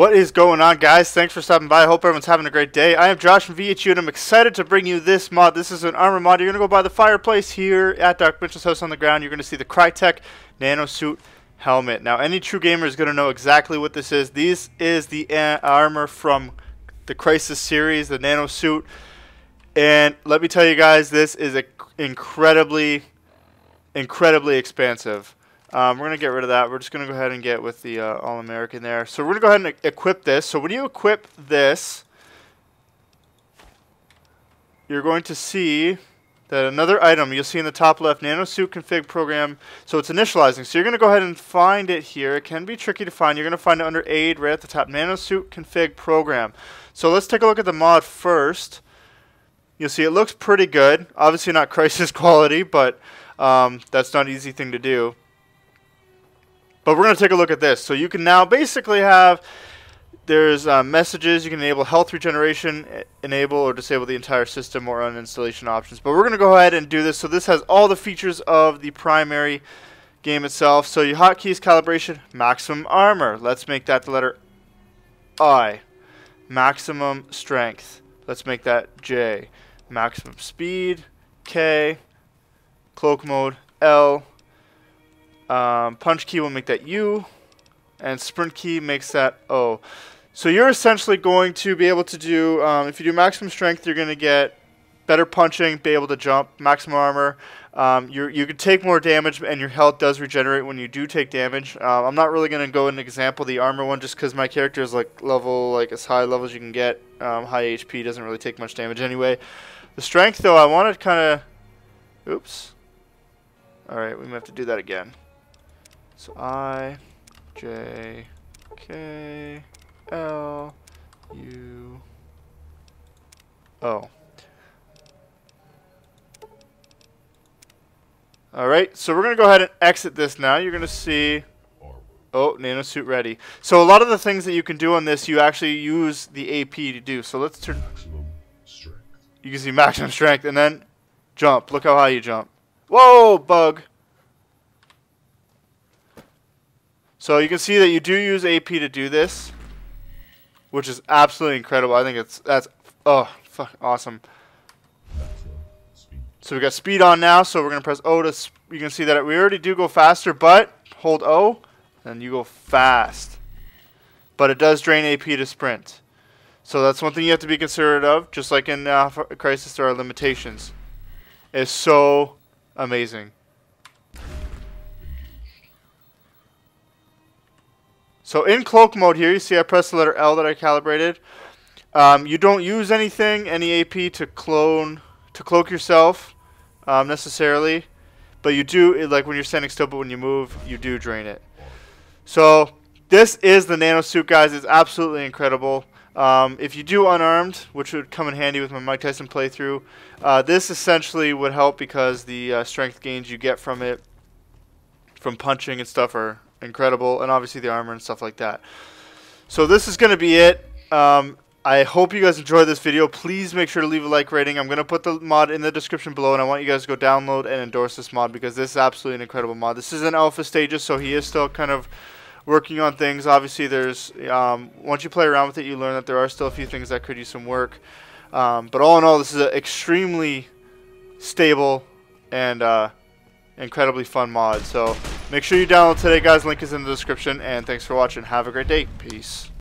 What is going on, guys? Thanks for stopping by. I hope everyone's having a great day. I am Josh from VHU, and I'm excited to bring you this mod. This is an armor mod. You're going to go by the fireplace here at Dr. Mitchell's house on the ground. You're going to see the Crytek Nanosuit helmet. Now, any true gamer is going to know exactly what this is. This is the armor from the Crysis series, the Nanosuit. And let me tell you guys, this is incredibly expansive. We're going to get rid of that. We're just going to go ahead and get with the All-American there. So we're going to go ahead and equip this. So when you equip this, you're going to see that another item you'll see in the top left, NanoSuit Config Program. So it's initializing. So you're going to go ahead and find it here. It can be tricky to find. You're going to find it under Aid right at the top, NanoSuit Config Program. So let's take a look at the mod first. You'll see it looks pretty good. Obviously not Crysis quality, but that's not an easy thing to do. But we're going to take a look at this. So you can now basically have, there's messages, you can enable health regeneration, enable or disable the entire system or uninstallation options. But we're going to go ahead and do this. So this has all the features of the primary game itself. So your hotkeys, calibration, maximum armor. Let's make that the letter I. Maximum strength. Let's make that J. Maximum speed, K. Cloak mode, L. Punch key will make that U, and sprint key makes that O. So you're essentially going to be able to do, if you do maximum strength, you're going to get better punching, be able to jump, maximum armor. You can take more damage, and your health does regenerate when you do take damage. I'm not really going to go and example the armor one just because my character is like as high level as you can get. High HP doesn't really take much damage anyway. The strength, though, I want to kind of... Oops. All right, we may have to do that again. So I, J, K, L, U, O. Alright, so we're going to go ahead and exit this now. You're going to see, oh, NanoSuit ready. So a lot of the things that you can do on this, you actually use the AP to do. So let's turn, you can see maximum strength, and then jump. Look how high you jump. Whoa, bug. So you can see that you do use AP to do this, which is absolutely incredible. I think that's oh fuck awesome. So we got speed on now. So we're gonna press O to. You can see that we already do go faster, but hold O, and you go fast. But it does drain AP to sprint. So that's one thing you have to be considerate of. Just like in Crysis, there are limitations. It's so amazing. So in cloak mode here, you see I pressed the letter L that I calibrated. You don't use anything, any AP to cloak yourself necessarily, but you do it, like when you're standing still. But when you move, you do drain it. So this is the NanoSuit, guys. It's absolutely incredible. If you do unarmed, which would come in handy with my Mike Tyson playthrough, this essentially would help because the strength gains you get from it, from punching and stuff, are incredible, and obviously the armor and stuff like that. So this is going to be it. I hope you guys enjoyed this video. Please make sure to leave a like rating. I'm going to put the mod in the description below, and I want you guys to go download and endorse this mod because this is absolutely an incredible mod. This is in alpha stages, so he is still kind of working on things. Obviously, there's once you play around with it, you learn that there are still a few things that could use some work. But all in all, this is an extremely stable and incredibly fun mod. So make sure you download today, guys. Link is in the description, and thanks for watching. Have a great day. Peace.